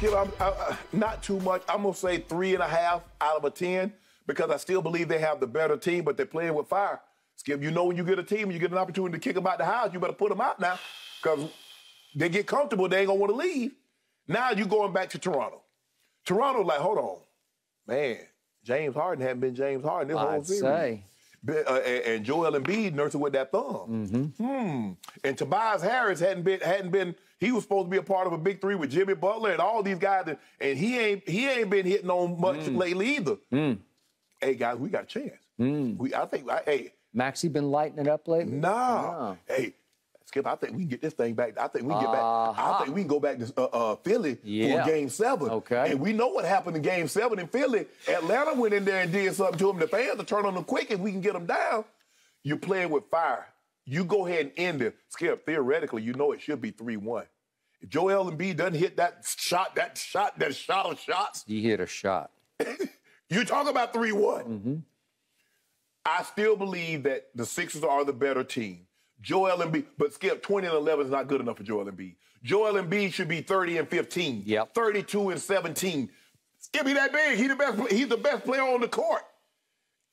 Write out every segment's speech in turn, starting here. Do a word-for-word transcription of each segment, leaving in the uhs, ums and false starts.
Skip, I'm, I, not too much. I'm going to say three and a half out of a ten because I still believe they have the better team, but they're playing with fire. Skip, you know when you get a team and you get an opportunity to kick them out the house, you better put them out now because they get comfortable, they ain't going to want to leave. Now you're going back to Toronto. Toronto, like, hold on. Man, James Harden hadn't been James Harden this whole series. I'd say. Uh, and, and Joel Embiid nursing with that thumb. Mm-hmm. Hmm. And Tobias Harris hadn't been, hadn't been, he was supposed to be a part of a big three with Jimmy Butler and all these guys, that, and he ain't he ain't been hitting on much mm. lately either. Mm. Hey, guys, we got a chance. Mm. We, I think, I, hey. Maxey been lighting it up lately? Nah. nah. Hey. Skip, I think we can get this thing back. I think we can get back. Uh-huh. I think we can go back to uh, uh, Philly yeah. for Game Seven. Okay. And we know what happened in Game Seven in Philly. Atlanta went in there and did something to them. The fans will turn on them quick, and we can get them down. You're playing with fire. You go ahead and end it, Skip. Theoretically, you know it should be three one. If Joel Embiid doesn't hit that shot, that shot, that shot of shots. He hit a shot. You talk about three one. Mm-hmm. I still believe that the Sixers are the better team. Joel Embiid, but Skip, twenty and eleven is not good enough for Joel Embiid. Joel Embiid should be thirty and fifteen, yep. thirty-two and seventeen. Skip, he that big. He the best, he's the best player on the court.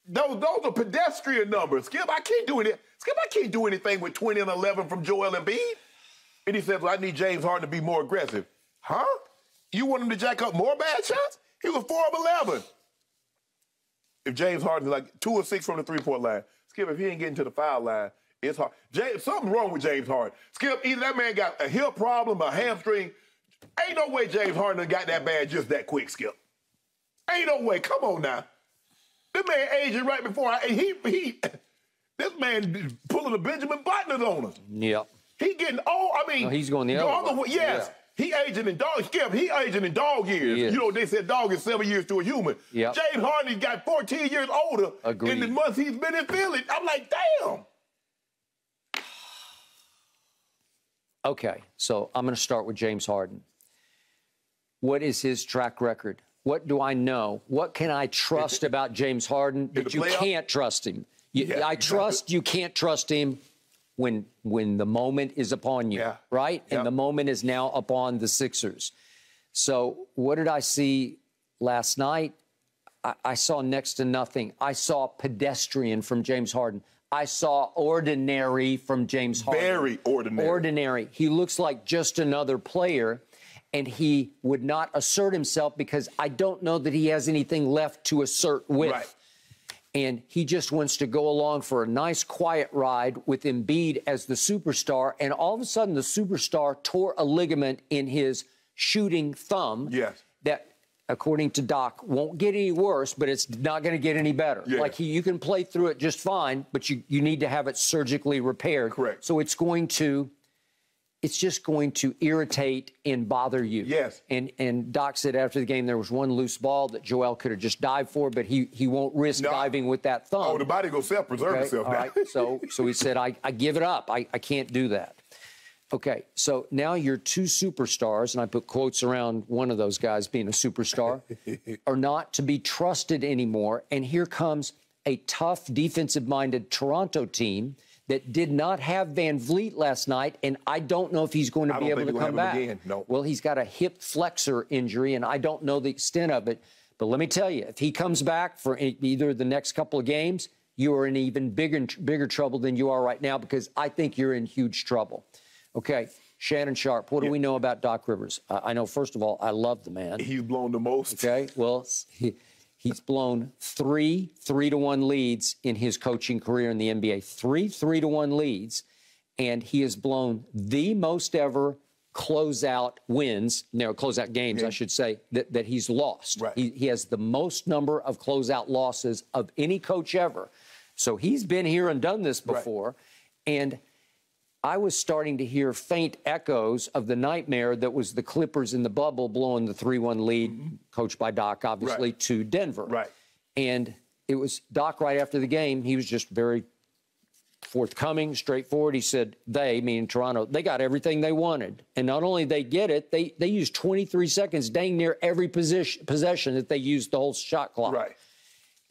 Those, those are pedestrian numbers. Skip, I can't do anything. Skip, I can't do anything with twenty and eleven from Joel Embiid. And he says, well, I need James Harden to be more aggressive. Huh? You want him to jack up more bad shots? He was four of eleven. If James Harden is like two or six from the three-point line, Skip, if he ain't getting to the foul line, it's hard. James, something's wrong with James Harden. Skip, either that man got a hip problem, a hamstring. Ain't no way James Harden got that bad just that quick, Skip. Ain't no way. Come on now. This man aging right before I... He, he, this man pulling a Benjamin Button on us. Yep. He getting old. I mean... No, he's going the other way. Yes. Yeah. He aging in dog... Skip, he aging in dog years. Yes. You know, they said dog is seven years to a human. Yep. James Harden got fourteen years older Agreed. in the months he's been in Philly. I'm like, damn. Okay, so I'm going to start with James Harden. What is his track record? What do I know? What can I trust about James Harden that you can't trust him? You, yeah, I trust you can't trust him when when the moment is upon you, yeah. right? Yeah. And the moment is now upon the Sixers. So what did I see last night? I, I saw next to nothing. I saw pedestrian from James Harden. I saw ordinary from James Harden. Very ordinary. Ordinary. He looks like just another player, and he would not assert himself because I don't know that he has anything left to assert with. Right. And he just wants to go along for a nice, quiet ride with Embiid as the superstar, and all of a sudden the superstar tore a ligament in his shooting thumb. Yes. That, according to Doc, won't get any worse, but it's not going to get any better. Yeah. Like, he, you can play through it just fine, but you, you need to have it surgically repaired. Correct. So it's going to, it's just going to irritate and bother you. Yes. And and Doc said after the game there was one loose ball that Joel could have just dived for, but he he won't risk no. diving with that thumb. Oh, the body goes self-preserve okay. itself. All right. so, so he said, I, I give it up. I, I can't do that. Okay, so now your two superstars, and I put quotes around one of those guys being a superstar, are not to be trusted anymore. And here comes a tough, defensive-minded Toronto team that did not have Van Vleet last night, and I don't know if he's going to be able to come back. No. Well, he's got a hip flexor injury, and I don't know the extent of it. But let me tell you, if he comes back for either the next couple of games, you are in even bigger, bigger trouble than you are right now because I think you're in huge trouble. Okay, Shannon Sharpe, what do yeah. we know about Doc Rivers? Uh, I know, first of all, I love the man. He's blown the most. Okay, well, he, he's blown three three-to-one leads in his coaching career in the N B A. Three three-to-one leads, and he has blown the most ever closeout wins, no, closeout games, yeah. I should say, that, that he's lost. Right. He, he has the most number of closeout losses of any coach ever. So he's been here and done this before, right. and... I was starting to hear faint echoes of the nightmare that was the Clippers in the bubble blowing the three one lead, mm-hmm. coached by Doc, obviously, right. to Denver. Right. And it was Doc right after the game. He was just very forthcoming, straightforward. He said they, meaning Toronto, they got everything they wanted. And not only they get it, they, they used twenty-three seconds dang near every position, possession that they used the whole shot clock. Right.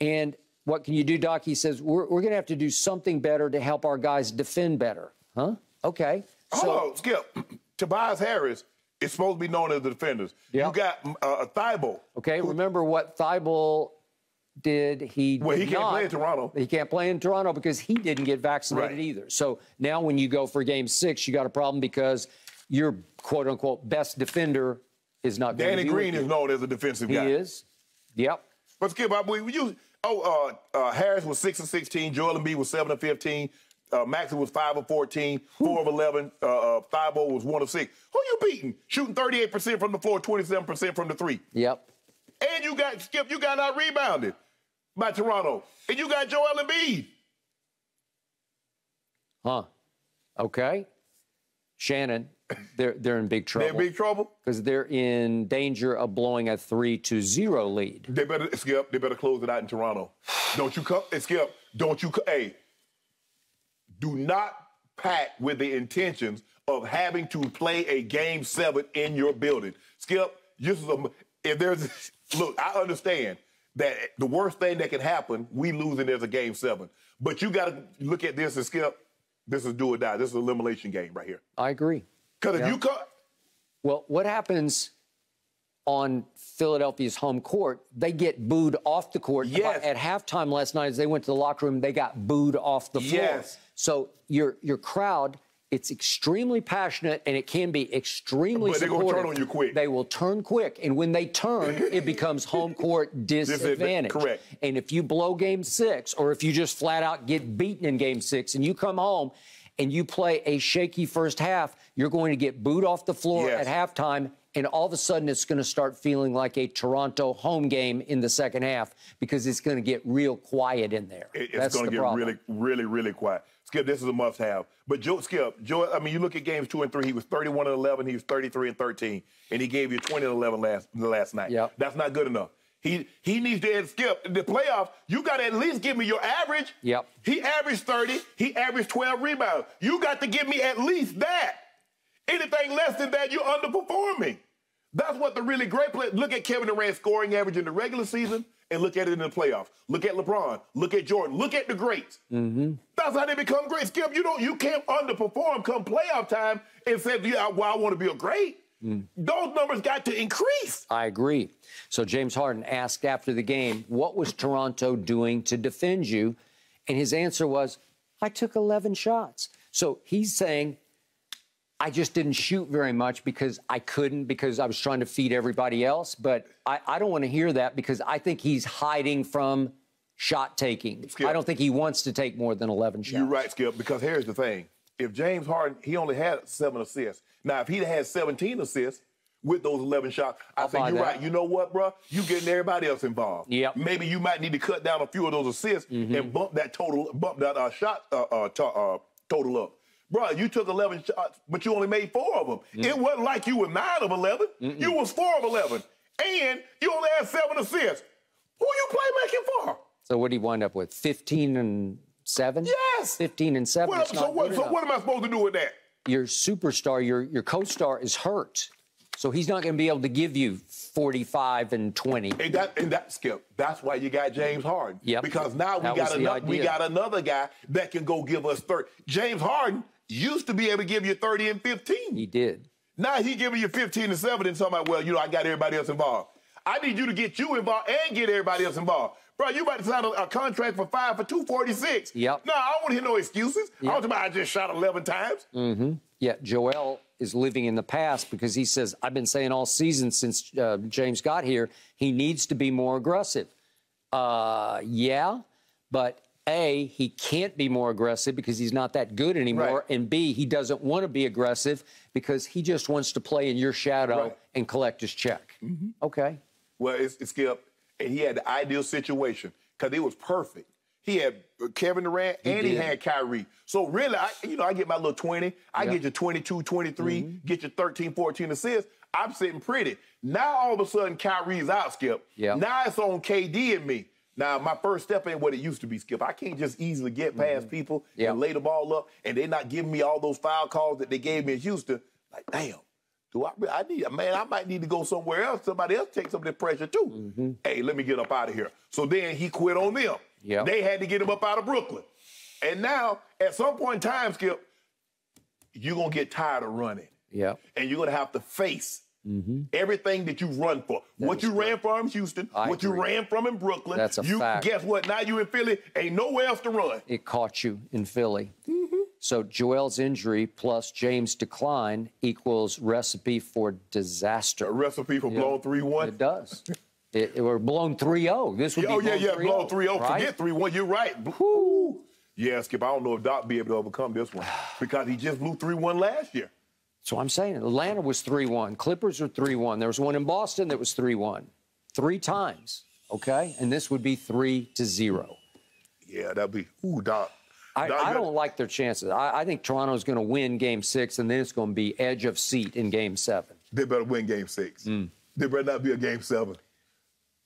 And what can you do, Doc? He says, we're, we're going to have to do something better to help our guys defend better. Huh? Okay. So, hold on, Skip. Tobias Harris It's supposed to be known as the defenders. Yep. You got uh, Thibault. Okay, who, remember what Thibault did. He well, did he can't not, play in Toronto. He can't play in Toronto because he didn't get vaccinated right. either. So now when you go for game six, you got a problem because your quote-unquote best defender is not going to be Danny Green is known as a defensive he guy. He is. Yep. But Skip, I believe you. Oh, uh, uh, Harris was six and sixteen. Joel Embiid was seven and fifteen. Uh, Maxey was five of fourteen, four of eleven. Uh, uh, Thibault was one of six. Who you beating? Shooting thirty-eight percent from the floor, twenty-seven percent from the three. Yep. And you got Skip. You got out rebounded by Toronto, and you got Joel Embiid. Huh? Okay. Shannon, they're they're in big trouble. They're in big trouble because they're in danger of blowing a three to zero lead. They better Skip. They better close it out in Toronto. Don't you come, Skip? Don't you? Hey. Do not pack with the intentions of having to play a game seven in your building. Skip, this is a, if there's, look, I understand that the worst thing that can happen, we lose and there's a game seven. But you got to look at this and Skip, this is do or die. This is an elimination game right here. I agree. Because yeah. if you cut. Well, what happens on Philadelphia's home court, they get booed off the court. Yes. At halftime last night, as they went to the locker room, they got booed off the floor. Yes. So your your crowd, it's extremely passionate, and it can be extremely But they're going to turn on you quick. They will turn quick, and when they turn, it becomes home court disadvantage. Correct. And if you blow game six, or if you just flat out get beaten in game six, and you come home and you play a shaky first half, you're going to get booed off the floor yes. at halftime, and all of a sudden it's going to start feeling like a Toronto home game in the second half because it's going to get real quiet in there. It's That's going to get problem. really, really, really quiet. Skip, this is a must-have. But Joe, Skip, Joe, I mean, you look at games two and three. He was thirty-one and eleven. He was thirty-three and thirteen, and he gave you twenty and eleven last last night. Yep. That's not good enough. He he needs to end Skip in the playoffs. You got to at least give me your average. Yep. He averaged thirty. He averaged twelve rebounds. You got to give me at least that. Anything less than that, you're underperforming. That's what the really great play. Look at Kevin Durant's scoring average in the regular season. And look at it in the playoffs. Look at LeBron. Look at Jordan. Look at the greats. Mm-hmm. That's how they become great. Skip, you don't, you can't underperform come playoff time and say, yeah, well, I want to be a great. Mm. Those numbers got to increase. I agree. So James Harden asked after the game, what was Toronto doing to defend you? And his answer was, I took eleven shots. So he's saying, I just didn't shoot very much because I couldn't, because I was trying to feed everybody else. But I, I don't want to hear that because I think he's hiding from shot taking. Skip, I don't think he wants to take more than eleven shots. You're right, Skip, because here's the thing. If James Harden, he only had seven assists. Now, if he'd had seventeen assists with those eleven shots, I I'll think you're that. right. You know what, bro? You're getting everybody else involved. Yep. Maybe you might need to cut down a few of those assists mm-hmm. and bump that total, bump that uh, shot uh, uh, to, uh, total up. Bro, you took eleven shots, but you only made four of them. Mm. It wasn't like you were nine of eleven. Mm-mm. You was four of eleven. And you only had seven assists. Who you playmaking for? So what did he wind up with, fifteen and seven? Yes. fifteen and seven. Well, so what, so what am I supposed to do with that? Your superstar, your, your co-star is hurt. So he's not going to be able to give you forty-five and twenty. And that, and that, Skip, that's why you got James Harden. Yep. Because now we got, another, we got another guy that can go give us thirty. James Harden used to be able to give you thirty and fifteen. He did. Now he's giving you fifteen and seven and somebody, well, you know, I got everybody else involved. I need you to get you involved and get everybody else involved. Bro, you about to sign a, a contract for five for two forty-six. Yep. No, I don't want to hear no excuses. Yep. I don't about I just shot eleven times. Mm-hmm. Yeah, Joel is living in the past because he says, I've been saying all season since uh, James got here, he needs to be more aggressive. Uh, yeah, but A, he can't be more aggressive because he's not that good anymore. Right. And B, he doesn't want to be aggressive because he just wants to play in your shadow right. and collect his check. Mm-hmm. Okay. Well, it's, it's Skip, and he had the ideal situation because it was perfect. He had Kevin Durant he and did. he had Kyrie. So really, I, you know, I get my little twenty. I yep. get your twenty-two, twenty-three, mm-hmm. get your thirteen, fourteen assists. I'm sitting pretty. Now all of a sudden Kyrie's out, Skip. Yep. Now it's on K D and me. Now my first step ain't what it used to be, Skip. I can't just easily get past mm-hmm. people yep. and lay the ball up, and they're not giving me all those foul calls that they gave me in Houston. Like, damn. I, I need, man, I might need to go somewhere else. Somebody else take some of the pressure, too. Mm-hmm. Hey, let me get up out of here. So then he quit on them. Yep. They had to get him up out of Brooklyn. And now, at some point in time, Skip, you're going to get tired of running. Yeah. And you're going to have to face mm-hmm. everything that you run for. That what you great. ran from in Houston, I what agree. you ran from in Brooklyn. That's a you, fact. Guess what? Now you in Philly, ain't nowhere else to run. It caught you in Philly. Mm-hmm. So Joel's injury plus James' decline equals recipe for disaster. A recipe for yeah. blown three one? It does. It, it were blown three oh. This would oh, be yeah, yeah, blown three oh. Right? Forget three one. You're right. Woo. Yeah, Skip, I don't know if Doc be able to overcome this one because he just blew three one last year. So I'm saying Atlanta was three one. Clippers are three one. There was one in Boston that was three one. Three times, okay? And this would be three to zero. Yeah, that'd be, ooh, Doc. I, Doc, I don't like their chances. I, I think Toronto's going to win game six, and then it's going to be edge of seat in game seven. They better win game six. Mm. They better not be a game seven.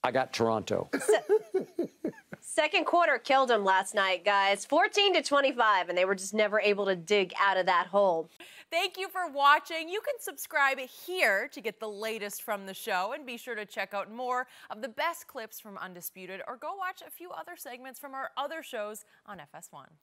I got Toronto. Second quarter killed them last night, guys. fourteen to twenty-five, and they were just never able to dig out of that hole. Thank you for watching. You can subscribe here to get the latest from the show, and be sure to check out more of the best clips from Undisputed, or go watch a few other segments from our other shows on F S one.